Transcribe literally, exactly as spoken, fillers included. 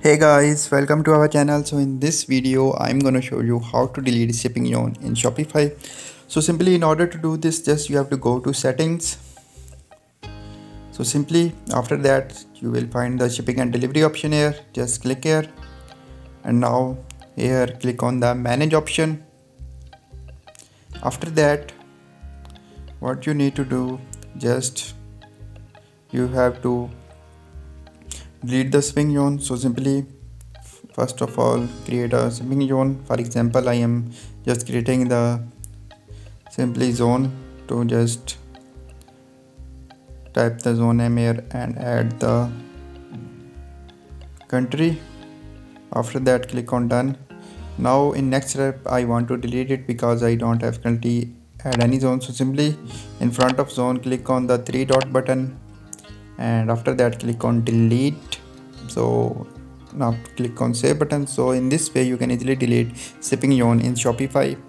Hey guys, welcome to our channel. So in this video I'm gonna show you how to delete shipping yarn in Shopify. So simply, in order to do this, just you have to go to settings. So simply after that you will find the shipping and delivery option here. Just click here, and now here click on the manage option. After that, what you need to do, just you have to delete the shipping yarn. So simply first of all create a shipping yarn. For example, I am just creating the simply zone. To just type the zone name here and add the country. After that click on done. Now in next step I want to delete it because I don't have currently add any zone. So simply in front of zone click on the three dot button, and after that click on delete. So now click on save button. So in this way you can easily delete shipping yarn in Shopify.